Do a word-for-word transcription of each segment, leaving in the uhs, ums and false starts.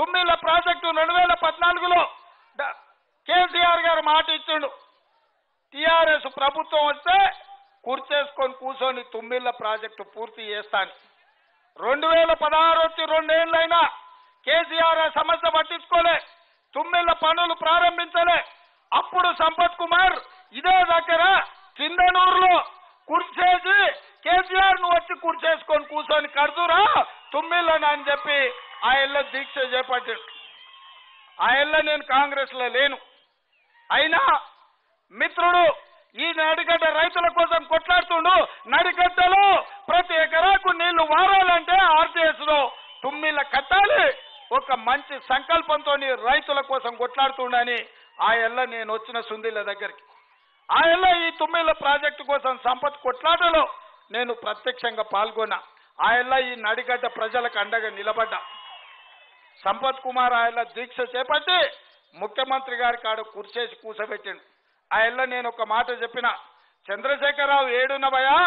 Tummilla project రెండు వేల పద్నాలుగులో కేసీఆర్ గారు మాట ఇచ్చిండు, టీఆర్ఎస్ ప్రభుత్వం వస్తే కుర్చేసుకొని కూర్చొని తుమ్మిళ్ళ ప్రాజెక్టు పూర్తి చేస్తాను. రెండు వేల పదహారు వచ్చి రెండేళ్లైనా కేసీఆర్ సమస్య పట్టించుకోలే, తుమ్మిళ్ళ పనులు ప్రారంభించలే. అప్పుడు సంపత్ కుమార్ ఇదే దగ్గర చిందనూరులో కుర్చేసి కేసీఆర్ నువ్వు వచ్చి కుర్చేసుకొని కూర్చొని కడుతురా తుమ్మిళ్ళని అని చెప్పి ఆ ఇళ్ళ దీక్ష చేపట్టాడు. ఆ ఇళ్ళ నేను కాంగ్రెస్లో లేను, అయినా మిత్రుడు ఈ నడిగడ్డ రైతుల కోసం కొట్లాడుతుండు. నడిగడ్డలో ప్రతి ఎకరాకు నీళ్లు వారాలంటే ఆర్టీఎస్ లో తుమ్మిళ్ళ కట్టాలి, ఒక మంచి సంకల్పంతో రైతుల కోసం కొట్లాడుతుండని ఆ ఇళ్ళ నేను వచ్చిన సుందిళ్ళ దగ్గరికి ఆ ఇళ్ళ ఈ తుమ్మిళ్ళ ప్రాజెక్టు కోసం సంపత్ కొట్లాటలో నేను ప్రత్యక్షంగా పాల్గొన్నా. ఆయల్లా ఈ నడిగడ్డ ప్రజలకు అండగా నిలబడ్డా. సంపత్ కుమార్ ఆయల్లా దీక్ష చేపట్టి ముఖ్యమంత్రి గారి కాడ కుర్చేసి కూసబెట్టిండు. ఆయల్లా నేను ఒక మాట చెప్పిన, చంద్రశేఖరరావు ఏడునభయా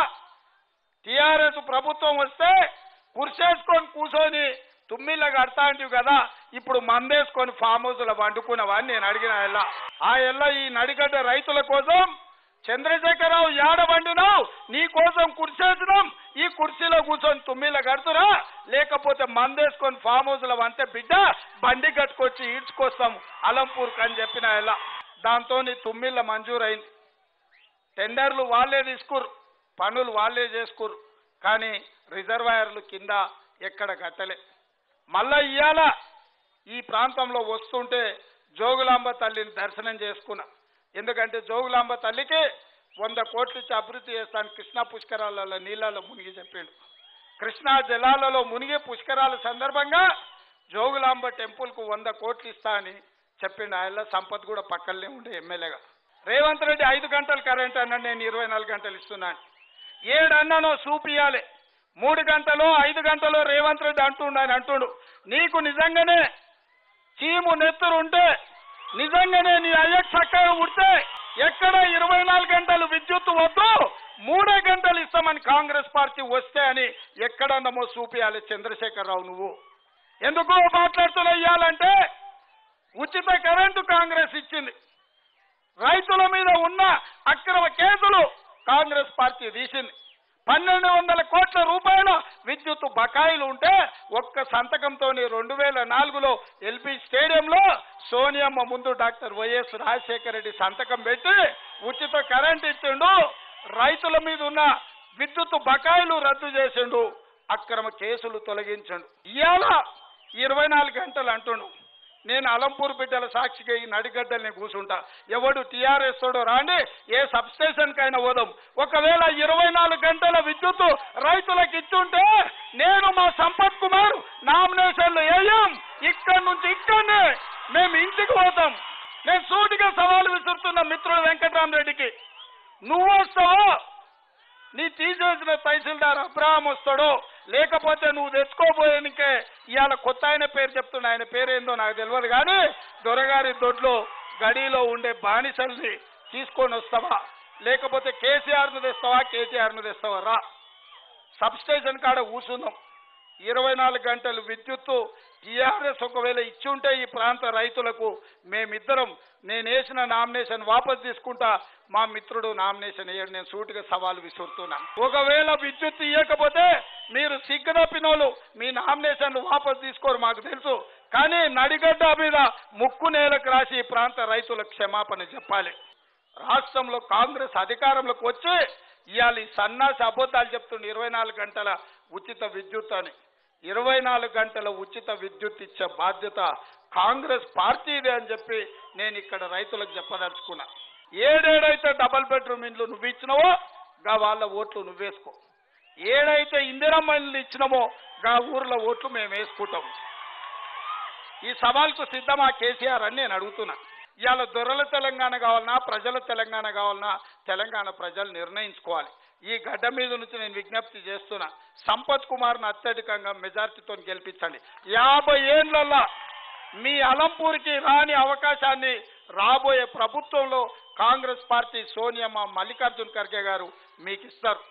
టీఆర్ఎస్ ప్రభుత్వం వస్తే కుర్చేసుకొని కూర్చొని తుమ్మిళ్ళ కడతా అంటివి కదా, ఇప్పుడు మందేసుకొని ఫామ్ హౌస్లో వండుకున్నావా అని నేను అడిగిన. ఆయల్లా ఆయల్లా ఈ నడిగడ్డ రైతుల కోసం చంద్రశేఖరరావు ఏడవండినావు, నీ కోసం కుర్చేసినాం, ఈ కుర్చీలో కూర్చొని తుమ్మిళ్ళ కడుతురా లేకపోతే మందేసుకొని ఫామ్ హౌస్లో అంటే బిడ్డ బండి కట్టుకొచ్చి ఈడ్చుకొస్తాం అలంపూర్కి అని చెప్పిన. ఇలా దాంతో తుమ్మిళ్ళ మంజూరైంది, టెండర్లు వాళ్ళే తీసుకురు, పనులు వాళ్ళే చేసుకురు, కానీ రిజర్వాయర్లు కింద ఎక్కడ కట్టలే. మళ్ళా ఇవాళ ఈ ప్రాంతంలో వస్తుంటే జోగులాంబ తల్లిని దర్శనం చేసుకున్నా, ఎందుకంటే జోగులాంబ తల్లికి వంద కోట్లు ఇచ్చి అభివృద్ధి చేస్తాను. కృష్ణా పుష్కరాలలో నీళ్లలో మునిగి చెప్పిండు, కృష్ణా జలాలలో మునిగి పుష్కరాల సందర్భంగా జోగులాంబ టెంపుల్కు వంద కోట్లు ఇస్తా అని చెప్పిండు. ఆయన సంపత్ కూడా పక్కనే ఉండే ఎమ్మెల్యేగా. రేవంత్ రెడ్డి ఐదు గంటలు కరెంట్ అన్నాడు, నేను ఇరవై నాలుగు గంటలు ఇస్తున్నాను. ఏడన్ననో చూపియాలి, మూడు గంటలో ఐదు గంటలో రేవంత్ రెడ్డి అంటుండు. ఆయన అంటుండు, నీకు నిజంగానే చీము నెత్తురు ఉంటే, నిజంగానే నీ అయ్యకు చక్కగా ఉడితే ఎక్కడ ఇరవై నాలుగు గంటలు విద్యుత్ వద్దు మూడే గంటలు ఇస్తామని కాంగ్రెస్ పార్టీ వస్తే అని ఎక్కడన్నామో చూపియాలి చంద్రశేఖరరావు నువ్వు. ఎందుకు మాట్లాడుతున్నావు ఇవ్వాలంటే, ఉచిత కరెంటు కాంగ్రెస్ ఇచ్చింది, రైతుల మీద ఉన్న అక్రమ కేసులు కాంగ్రెస్ పార్టీ తీసింది, పన్నెండు వందల కోట్ల రూపాయల విద్యుత్ బకాయిలు ఉంటే ఒక్క సంతకంతో రెండు వేల నాలుగులో ఎల్బీ స్టేడియంలో సోనియమ్మ ముందు డాక్టర్ వైఎస్ రాజశేఖర రెడ్డి సంతకం పెట్టి ఉచిత కరెంట్ ఇచ్చిండు, రైతుల మీద ఉన్న విద్యుత్ బకాయిలు రద్దు చేసిండు, అక్రమ కేసులు తొలగించండు. ఇవాళ ఇరవై నాలుగు గంటలు అంటుండు. నేను అలంపూర్ బిడ్డల సాక్షిగా ఈ నడిగడ్డల్ని కూర్చుంటా, ఎవడు టీఆర్ఎస్ తోడో రాండి, ఏ సబ్స్టేషన్కైనా పోదాం. ఒకవేళ ఇరవై నాలుగు గంటల విద్యుత్ రైతులకు ఇచ్చుంటే నేను మా సంపత్ కుమార్ నామినేషన్లు వేయం, ఇక్కడి నుంచి ఇక్కడనే మేము ఇంటికి పోతాం. నేను సూటిగా సవాలు విసురుతున్న మిత్రుడు వెంకటరామరెడ్డికి, నువ్వు వస్తావో నీ తీసేసిన తహసీల్దార్ అబ్రాహం వస్తాడో లేకపోతే నువ్వు తెచ్చుకోబోయేనికే ఇవాళ కొత్త ఆయన పేరు చెప్తున్నా, ఆయన పేరేందో నాకు తెలియదు కానీ దొరగారి దొడ్లో గడిలో ఉండే బానిసల్ని తీసుకొని వస్తావా లేకపోతే కేసీఆర్ను తెస్తావా, కేటీఆర్ను తెస్తావా, రా సబ్స్టేషన్ కాడ కూర్చుందాం. ఇరవై నాలుగు గంటలు విద్యుత్తు టీఆర్ఎస్ ఒకవేళ ఇచ్చుంటే ఈ ప్రాంత రైతులకు మేమిద్దరం, నేను వేసిన నామినేషన్ వాపసు తీసుకుంటా, మా మిత్రుడు నామినేషన్ వేయడు, నేను సూటిగా సవాలు విసురుతున్నాను. ఒకవేళ విద్యుత్ ఇవ్వకపోతే మీరు సిగ్గునప్పినోళ్ళు, మీ నామినేషన్లు వాపసు తీసుకోరు మాకు తెలుసు, కానీ నడిగడ్డ మీద ముక్కు నేలకు రాసి ఈ ప్రాంత రైతులకు క్షమాపణ చెప్పాలి. రాష్ట్రంలో కాంగ్రెస్ అధికారంలోకి వచ్చి ఇవాళ ఈ సన్నాసి అబద్ధాలు చెప్తుండే ఇరవై నాలుగు గంటల ఉచిత విద్యుత్ అని. ఇరవై నాలుగు గంటల ఉచిత విద్యుత్ ఇచ్చే బాధ్యత కాంగ్రెస్ పార్టీదే అని చెప్పి నేను ఇక్కడ రైతులకు చెప్పదలుచుకున్నా. ఏడేడైతే డబల్ బెడ్రూమ్ ఇండ్లు నువ్వు ఇచ్చినవో గా వాళ్ళ ఓట్లు నువ్వేసుకో, ఏడైతే ఇందిరమ్మ ఇండ్లు ఇచ్చినామో గా ఊర్ల ఓట్లు మేము వేసుకుంటాం. ఈ సవాల్కు సిద్ధమా కేసీఆర్ అని నేను అడుగుతున్నా. ఇవాళ దొరల తెలంగాణ కావాలన్నా ప్రజల తెలంగాణ కావాలన్నా తెలంగాణ ప్రజలు నిర్ణయించుకోవాలి. ఈ గడ్డ మీద నుంచి నేను విజ్ఞప్తి చేస్తున్నా, సంపత్ కుమార్ను అత్యధికంగా మెజార్టీతో గెలిపించండి. యాభై ఏళ్ళల్లో మీ అలంపూర్కి రాని అవకాశాన్ని రాబోయే ప్రభుత్వంలో కాంగ్రెస్ పార్టీ సోనియమ్మ మల్లికార్జున్ ఖర్గే గారు మీకు ఇస్తారు.